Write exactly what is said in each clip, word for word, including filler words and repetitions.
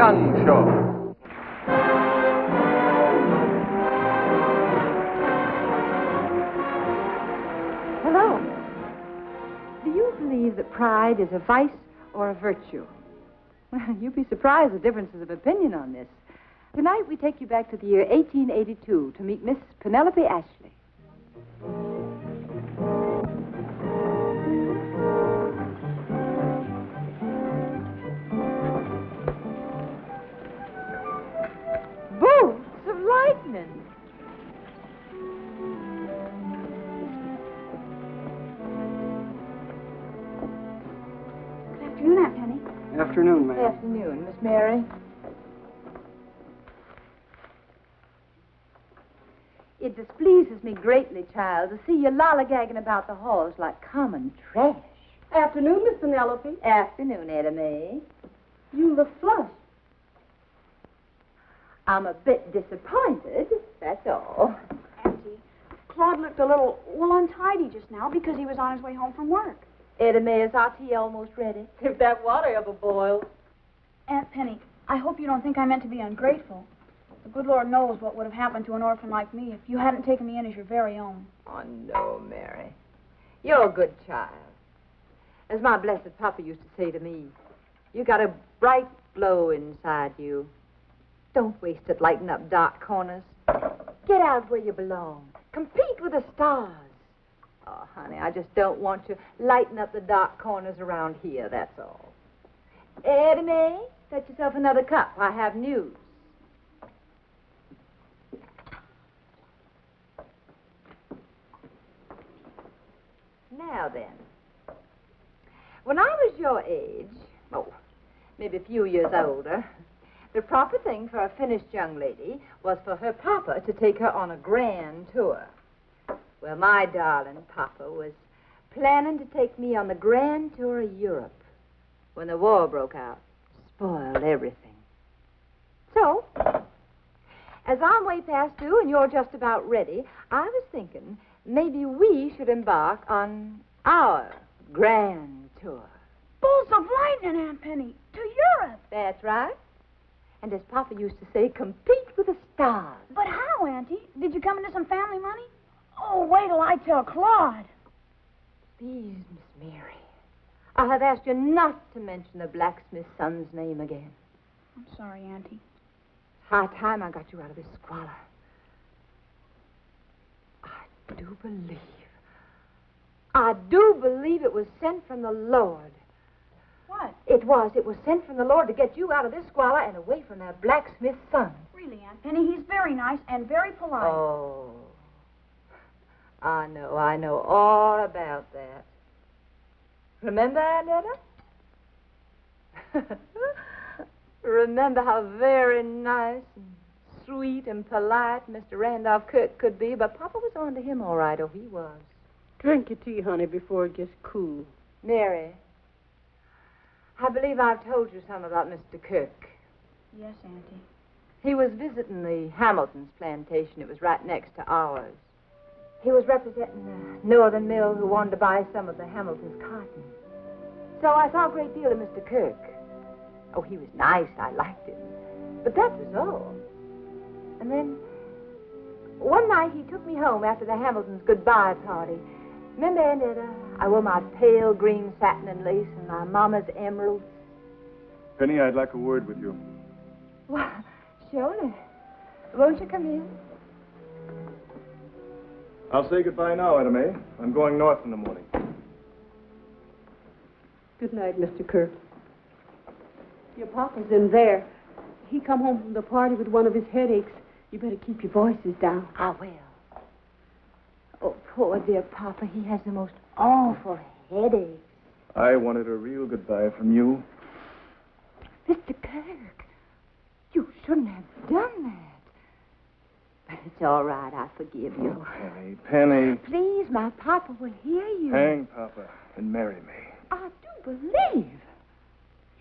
Young Show. That pride is a vice or a virtue? Well, you'd be surprised at differences of opinion on this. Tonight we take you back to the year eighteen eighty-two to meet Miss Penelope Ashley. Bolts of lightning! Afternoon, ma'am. Afternoon, Miss Mary. It displeases me greatly, child, to see you lollygagging about the halls like common trash. Afternoon, Miss Penelope. Afternoon, Ella Mae. You look flushed. I'm a bit disappointed, that's all. Auntie, Claude looked a little, well, untidy just now because he was on his way home from work. Edmay, is our tea almost ready? If that water ever boils. Aunt Penny, I hope you don't think I meant to be ungrateful. The good Lord knows what would have happened to an orphan like me if you hadn't taken me in as your very own. Oh, no, Mary. You're a good child. As my blessed papa used to say to me, you got a bright glow inside you. Don't waste it lighting up dark corners. Get out where you belong. Compete with the stars. Oh, honey, I just don't want you lighting up the dark corners around here, that's all. Edmay, get yourself another cup. I have news. Now then, when I was your age, oh, maybe a few years older, the proper thing for a finished young lady was for her papa to take her on a grand tour. Well, my darling papa was planning to take me on the grand tour of Europe when the war broke out. Spoiled everything. So, as I'm way past due and you're just about ready, I was thinking maybe we should embark on our grand tour. Bolts of lightning, Aunt Penny, to Europe. That's right. And as papa used to say, compete with the stars. But how, Auntie? Did you come into some family money? Oh, wait till I tell Claude. Please, Miss Mary, I have asked you not to mention the blacksmith's son's name again. I'm sorry, Auntie. High time I got you out of this squalor. I do believe, I do believe it was sent from the Lord. What? It was, it was sent from the Lord to get you out of this squalor and away from that blacksmith's son. Really, Aunt Penny, he's very nice and very polite. Oh. I know, I know all about that. Remember, Annetta? Remember how very nice and sweet and polite Mister Randolph Kirk could be, but Papa was on to him all right, oh, he was. Drink your tea, honey, before it gets cool. Mary, I believe I've told you some about Mister Kirk. Yes, Auntie. He was visiting the Hamilton's plantation. It was right next to ours. He was representing the northern mill who wanted to buy some of the Hamilton's cotton. So I saw a great deal of Mister Kirk. Oh, he was nice. I liked him. But that was all. And then one night he took me home after the Hamilton's goodbye party. Remember, Annetta, I wore my pale green satin and lace and my mama's emeralds. Penny, I'd like a word with you. Well, surely. Won't you come in? I'll say goodbye now, Edmay. I'm going north in the morning. Good night, Mister Kirk. Your papa's in there. He come home from the party with one of his headaches. You better keep your voices down. I will. Oh, poor dear papa. He has the most awful headache. I wanted a real goodbye from you. Mister Kirk, you shouldn't have done that. It's all right, I forgive you. Penny, Penny. Please, my papa will hear you. Hang Papa and marry me. I do believe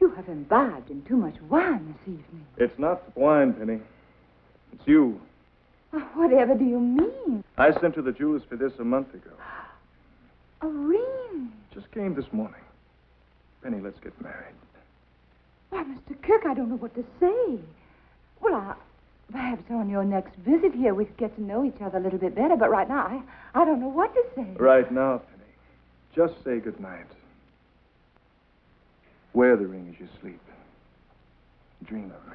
you have imbibed in too much wine this evening. It's not wine, Penny. It's you. Oh, whatever do you mean? I sent you the jewels for this a month ago. A ring? Just came this morning. Penny, let's get married. Why, Mister Kirk, I don't know what to say. Well, I, perhaps on your next visit here we could get to know each other a little bit better, but right now I, I don't know what to say. Right now, Penny, just say goodnight. Wear the ring as you sleep. Dream of me.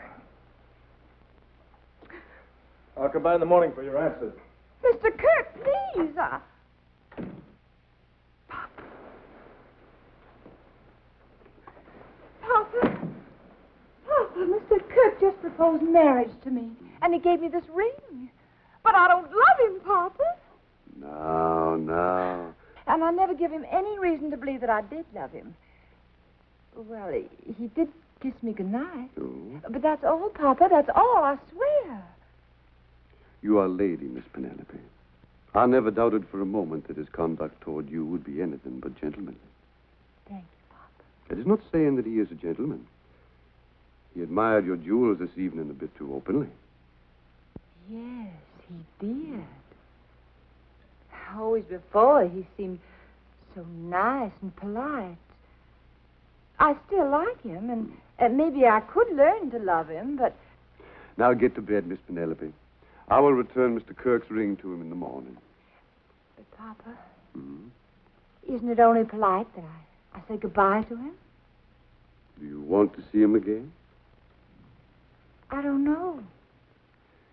I'll come by in the morning for your answer. Mister Kirk, please. I... Papa. Papa, Mister Kirk just proposed marriage to me, and he gave me this ring. But I don't love him, Papa. No, no. And I never give him any reason to believe that I did love him. Well, he, he did kiss me goodnight. Oh. But that's all, Papa, that's all, I swear. You are a lady, Miss Penelope. I never doubted for a moment that his conduct toward you would be anything but gentlemanly. Thank you, Papa. That is not saying that he is a gentleman. He admired your jewels this evening a bit too openly. Yes, he did. Always before, he seemed so nice and polite. I still like him, and, and maybe I could learn to love him, but... Now get to bed, Miss Penelope. I will return Mister Kirk's ring to him in the morning. But, Papa, mm-hmm. Isn't it only polite that I, I say goodbye to him? Do you want to see him again? I don't know.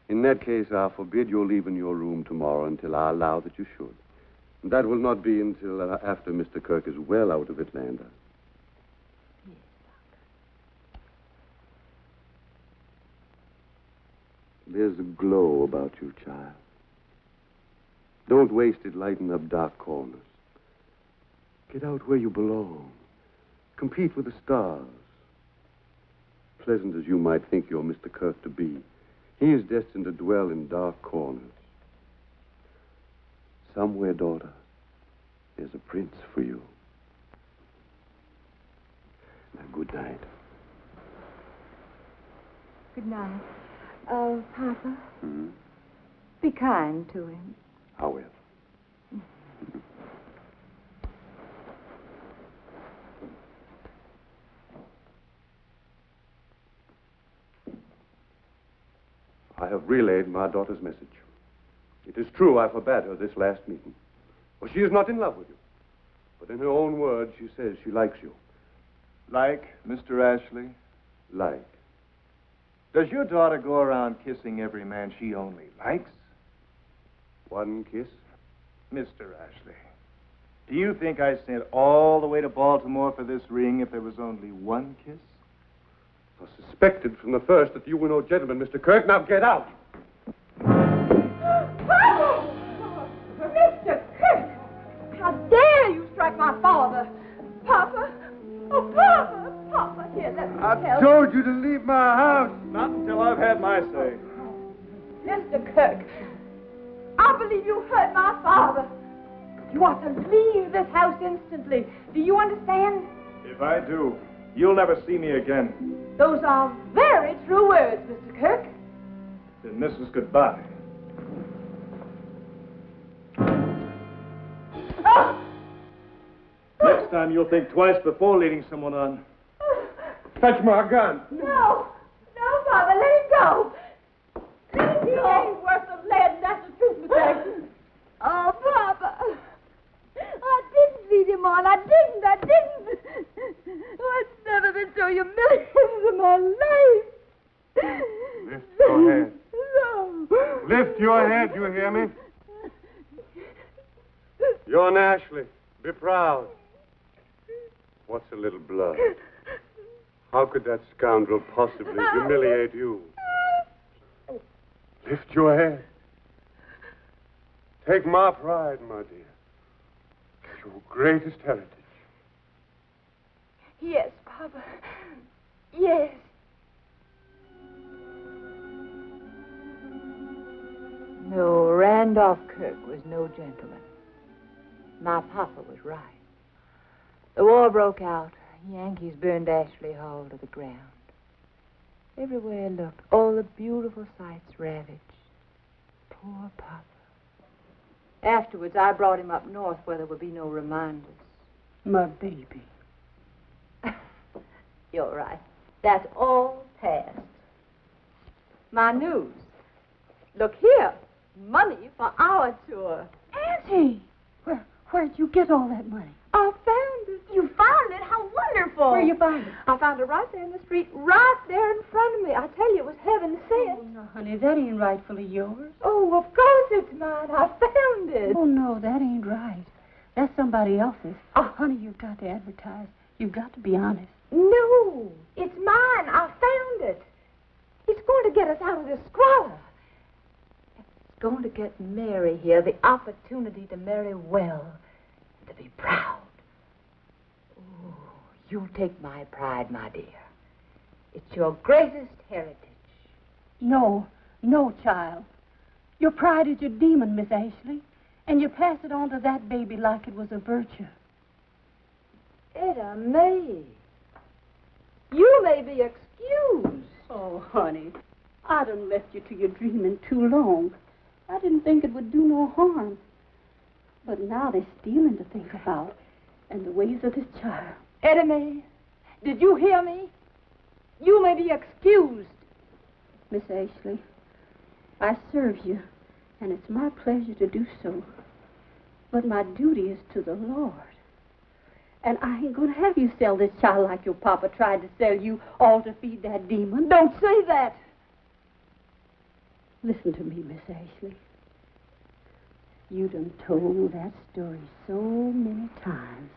In that case, I forbid your leaving your room tomorrow until I allow that you should. And that will not be until uh, after Mister Kirk is well out of Atlanta. There's a glow about you, child. Don't waste it lighting up dark corners. Get out where you belong. Compete with the stars. Pleasant as you might think your Mister Kirk to be, he is destined to dwell in dark corners. Somewhere, daughter, there's a prince for you. Now, good night. Good night. Oh, Papa. Hmm? Be kind to him. I will. I have relayed my daughter's message. It is true I forbade her this last meeting. Well, she is not in love with you. But in her own words, she says she likes you. Like, Mister Ashley? Like. Does your daughter go around kissing every man she only likes? One kiss? Mister Ashley, do you think I sent all the way to Baltimore for this ring if there was only one kiss? I suspected from the first that you were no gentleman, Mister Kirk. Now get out! Father! Mister Kirk! How dare you strike my father! Papa! Oh, Papa! Papa, here, let me I told you to leave my house. Not until I've had my say. Mister Kirk, I believe you hurt my father. You ought to leave this house instantly. Do you understand? If I do, you'll never see me again. Those are very true words, Mister Kirk. Then this is goodbye. Oh. Next time you'll think twice before leading someone on. Touch my gun. No. No, Father. Let it go. Let it go. He ain't worth the lead. That's the truth, Miss Jackson. Oh, Papa. I didn't lead him on. I didn't. I didn't. Oh, I've never been so humiliated in my life. Lift your head. No. Lift your head. You hear me? You're an Ashley. Be proud. What's a little blood? How could that scoundrel possibly humiliate you? Lift your head. Take my pride, my dear. Your greatest heritage. Yes, Papa. Yes. No, Randolph Kirk was no gentleman. My Papa was right. The war broke out. Yankees burned Ashley Hall to the ground. Everywhere I looked, all the beautiful sights ravaged. Poor Papa. Afterwards, I brought him up north where there would be no reminders. My baby. You're right. That's all past. My news. Look here. Money for our tour. Auntie! Where, where'd you get all that money? I found it. You found it? How wonderful. Where you found it? I found it right there in the street, right there in front of me. I tell you, it was heaven sent. Oh, no, honey, that ain't rightfully yours. Oh, of course it's mine. I found it. Oh, no, that ain't right. That's somebody else's. Oh, honey, you've got to advertise. You've got to be honest. No, it's mine. I found it. It's going to get us out of this squalor. It's going to get Mary here the opportunity to marry well, to be proud. Oh, you'll take my pride, my dear. It's your greatest heritage. No, no, child. Your pride is your demon, Miss Ashley, and you pass it on to that baby like it was a virtue. Ella Mae. You may be excused. Oh, honey, I done left you to your dreaming too long. I didn't think it would do no harm. But now there's stealing to think about and the ways of this child. Edmay, did you hear me? You may be excused. Miss Ashley, I serve you, and it's my pleasure to do so. But my duty is to the Lord. And I ain't going to have you sell this child like your papa tried to sell you, all to feed that demon. Don't say that. Listen to me, Miss Ashley. You done told that story so many times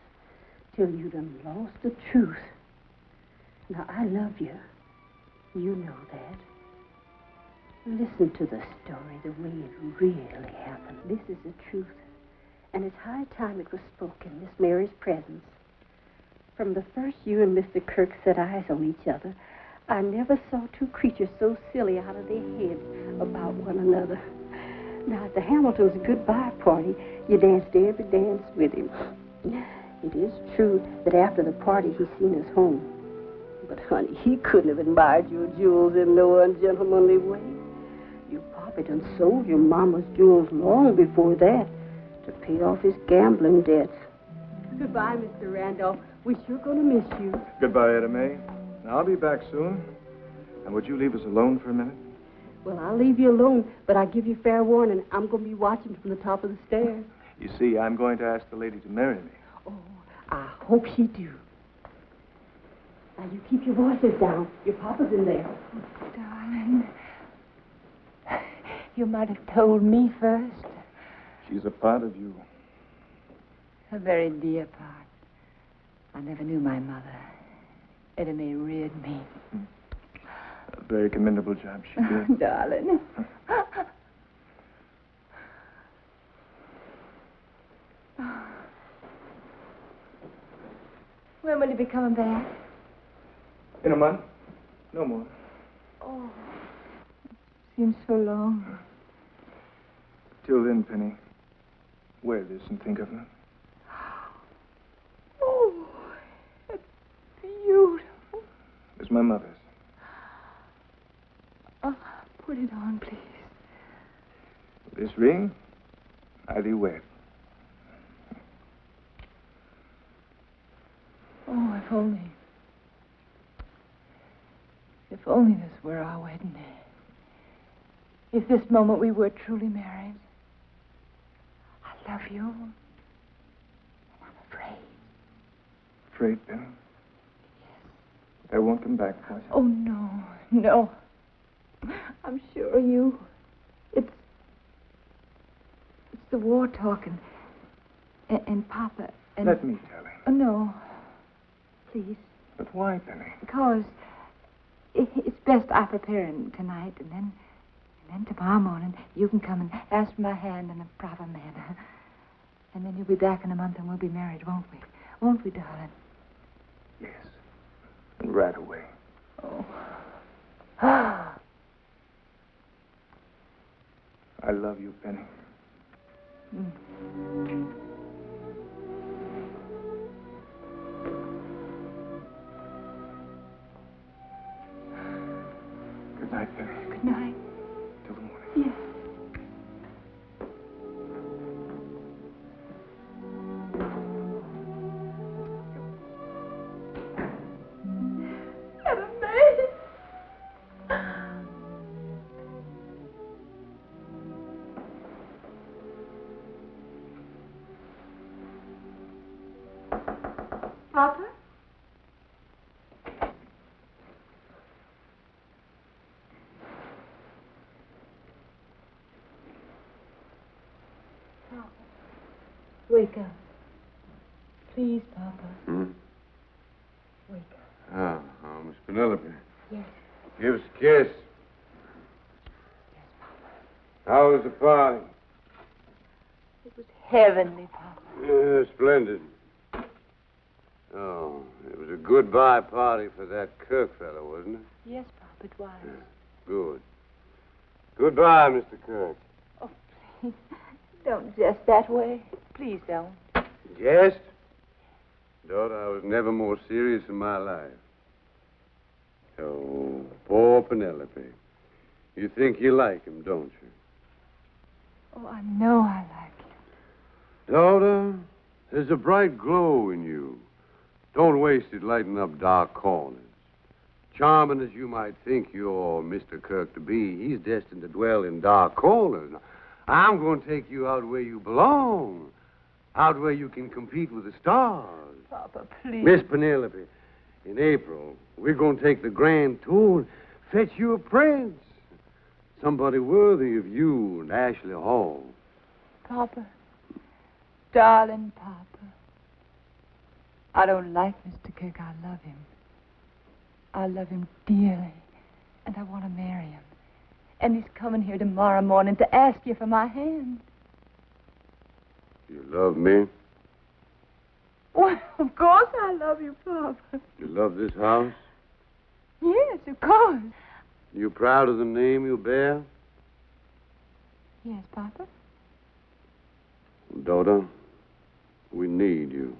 till you done lost the truth. Now, I love you. You know that. Listen to the story the way it really happened. This is the truth. And it's high time it was spoken in Miss Mary's presence. From the first you and Mister Kirk set eyes on each other, I never saw two creatures so silly out of their heads about one another. Now, at the Hamilton's goodbye party, you danced every dance with him. It is true that after the party, he seen us home. But, honey, he couldn't have admired your jewels in no ungentlemanly way. Your papa done sold your mama's jewels long before that, to pay off his gambling debts. Goodbye, Mister Randolph. We're sure going to miss you. Goodbye, Etta Mae. Now, I'll be back soon. And would you leave us alone for a minute? Well, I'll leave you alone, but I give you fair warning. I'm going to be watching from the top of the stairs. You see, I'm going to ask the lady to marry me. Oh, I hope she do. Now, you keep your voices down. Your papa's in there. Oh, darling. You might have told me first. She's a part of you. A very dear part. I never knew my mother. Edmay reared me. A very commendable job she did. Darling. When will you be coming back? In a month. No more. Oh. Seems so long. Till then, Penny. Wear this and think of her. Oh, it's beautiful. It's my mother's. Oh, put it on, please. This ring, I do wear it. Oh, if only. If only this were our wedding day. If this moment we were truly married. I love you, and I'm afraid. Afraid, Penny? Yes. They won't come back for us. Oh, no, no. I'm sure you. It's. It's the war talking. And, and Papa and. Let me tell him. Oh, no. Please. But why, Penny? Because it, it's best I prepare him tonight, and then. And then tomorrow morning, you can come and ask for my hand in a proper manner. And then you'll be back in a month and we'll be married, won't we? Won't we, darling? Yes. And right away. Oh. I love you, Penny. Mm. Good night, Penny. Good night. Yes. Etta Mae. Papa? Papa. Wake up. Please, Papa. Hmm? Wake up. Ah, oh, oh, Miss Penelope. Yes. Give us a kiss. Yes, Papa. How was the party? It was heavenly, Papa. Yeah, splendid. Oh, it was a goodbye party for that Kirk fellow, wasn't it? Yes, Papa, it was. Yeah, good. Goodbye, Mister Kirk. Oh, please. Don't jest that way. Please don't. Jest? Daughter, I was never more serious in my life. Oh, poor Penelope. You think you like him, don't you? Oh, I know I like him. Daughter, there's a bright glow in you. Don't waste it lighting up dark corners. Charming as you might think you're Mister Kirk to be, he's destined to dwell in dark corners. I'm going to take you out where you belong. Out where you can compete with the stars. Papa, please. Miss Penelope, in April, we're going to take the grand tour and fetch you a prince. Somebody worthy of you and Ashley Hall. Papa. Darling Papa. I don't like Mister Kirk. I love him. I love him dearly. And I want to marry him. And he's coming here tomorrow morning to ask you for my hand. You love me? Well, of course I love you, Papa. You love this house? Yes, of course. You proud of the name you bear? Yes, Papa. Daughter, we need you.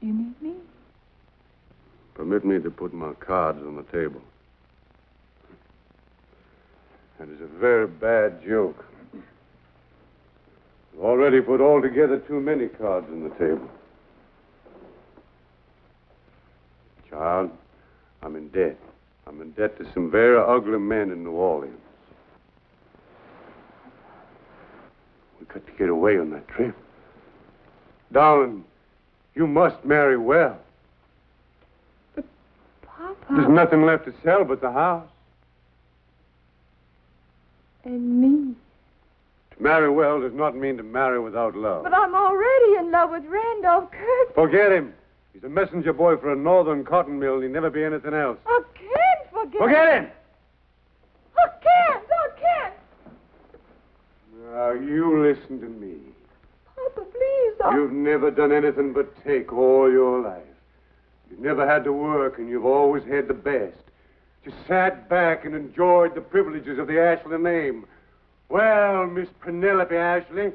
You need me? Permit me to put my cards on the table. That is a very bad joke. I've already put altogether too many cards on the table. Child, I'm in debt. I'm in debt to some very ugly men in New Orleans. We've got to get away on that trip. Darling, you must marry well. But, Papa... There's nothing left to sell but the house. And me. Marry well does not mean to marry without love. But I'm already in love with Randolph Kirk. Forget him. He's a messenger boy for a northern cotton mill. He'll never be anything else. I can't forget him. Forget him. I can't. I can't. Now, you listen to me. Papa, please. I... You've never done anything but take all your life. You've never had to work, and you've always had the best. Just sat back and enjoyed the privileges of the Ashley name. Well, Miss Penelope Ashley,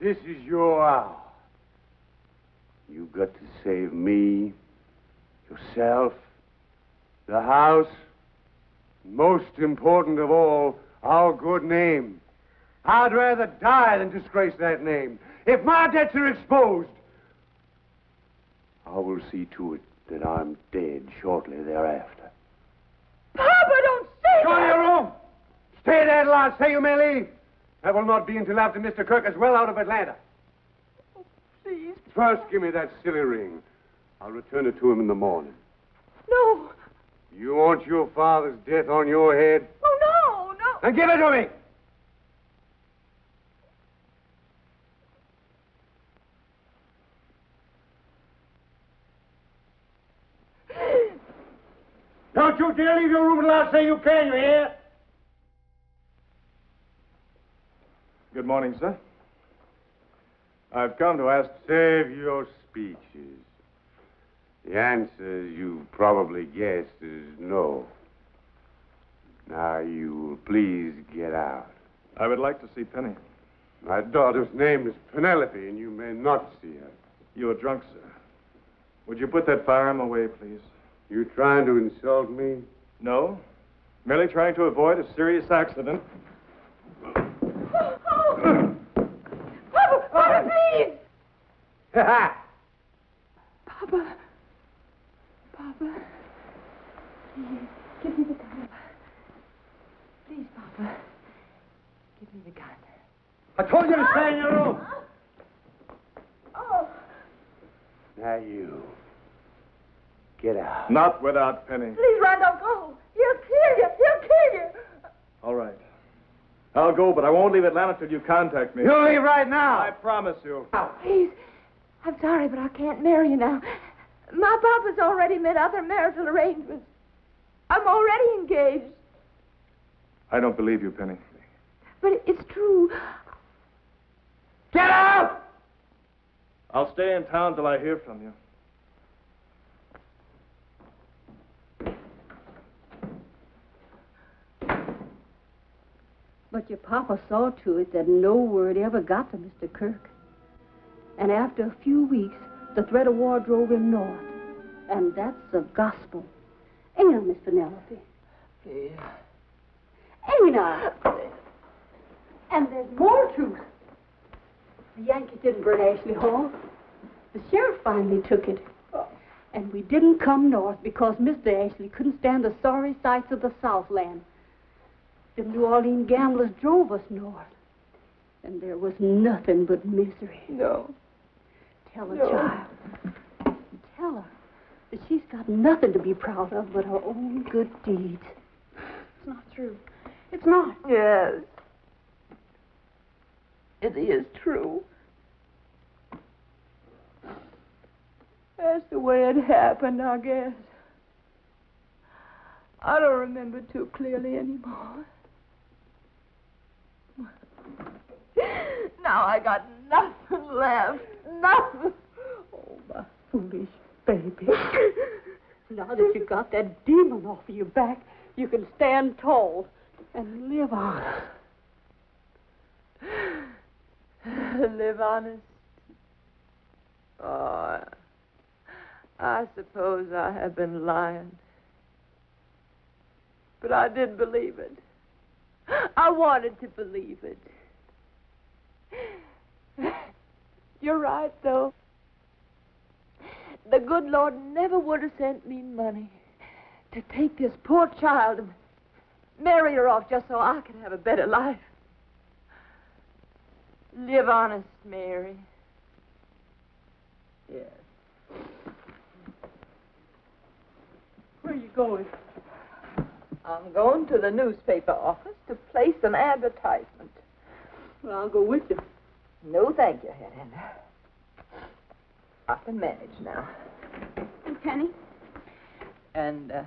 this is your hour. You've got to save me, yourself, the house, most important of all, our good name. I'd rather die than disgrace that name. If my debts are exposed, I will see to it that I'm dead shortly thereafter. Papa, don't say that! Go to your room! Stay there till I say you may leave. That will not be until after Mister Kirk is well out of Atlanta. Oh, please. First, give me that silly ring. I'll return it to him in the morning. No. You want your father's death on your head? Oh, no, no. Then give it to me. Don't you dare leave your room till I say you can, you hear? Good morning, sir. I've come to ask... Save your speeches. The answer, you've probably guessed, is no. Now, you will please get out. I would like to see Penny. My daughter's name is Penelope, and you may not see her. You're drunk, sir. Would you put that firearm away, please? You trying to insult me? No. Merely trying to avoid a serious accident. Papa. Papa. Please, give me the gun. Please, Papa. Give me the gun. I told you to stay in your room. Oh. Now you. Get out. Not without Penny. Please, Randolph, go. He'll kill you. He'll kill you. All right. I'll go, but I won't leave Atlanta till you contact me. You'll leave right now. I promise you. Oh, please. I'm sorry, but I can't marry you now. My papa's already made other marital arrangements. I'm already engaged. I don't believe you, Penny. But it's true. Get out! I'll stay in town till I hear from you. But your papa saw to it that no word ever got to Mister Kirk. And after a few weeks, the threat of war drove him north. And that's the gospel. Ain't it, Miss Penelope? Please. Ain't it? And there's more to it. The Yankees didn't burn Ashley Hall. The sheriff finally took it. And we didn't come north because Mister Ashley couldn't stand the sorry sights of the Southland. The New Orleans gamblers drove us north, and there was nothing but misery. No. Tell her, no. Child. Tell her that she's got nothing to be proud of but her own good deeds. It's not true. It's not. Yes. It is true. That's the way it happened, I guess. I don't remember too clearly anymore. Now I got nothing left. Nothing. Oh, my foolish baby. Now that you got that demon off of your back, you can stand tall and live honest. Live honest? Oh, I suppose I have been lying. But I did believe it. I wanted to believe it. You're right, though. The good Lord never would have sent me money to take this poor child and marry her off just so I could have a better life. Live honest, Mary. Yes. Where are you going? I'm going to the newspaper office to place an advertisement. Well, I'll go with you. No, thank you, Hannah. I can manage now. And Penny? And, uh,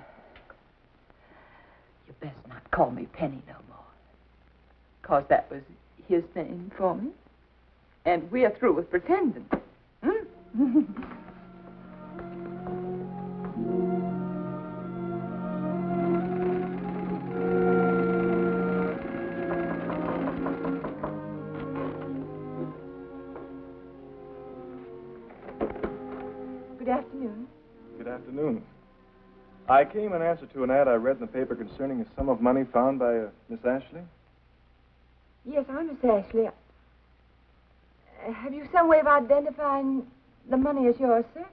you best not call me Penny no more. Because that was his name for me. And we're through with pretending. Hmm? I came in answer to an ad I read in the paper concerning a sum of money found by uh, Miss Ashley. Yes, I'm Miss Ashley. Uh, have you some way of identifying the money as yours, sir?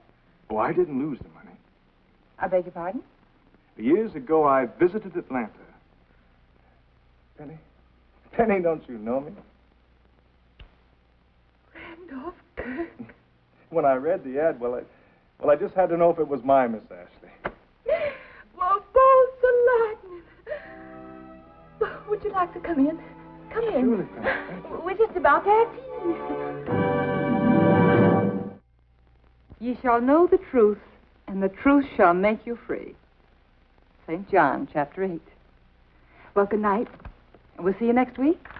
Oh, I didn't lose the money. I beg your pardon? Years ago, I visited Atlanta. Penny? Penny, don't you know me? Randolph Kirk. When I read the ad, well, I, well, I just had to know if it was my Miss Ashley. Well, both the lightning. Well, would you like to come in? Come in. Surely, Penny. We're just about to have tea. Ye shall know the truth, and the truth shall make you free. Saint John, chapter eight. Well, good night. We'll see you next week.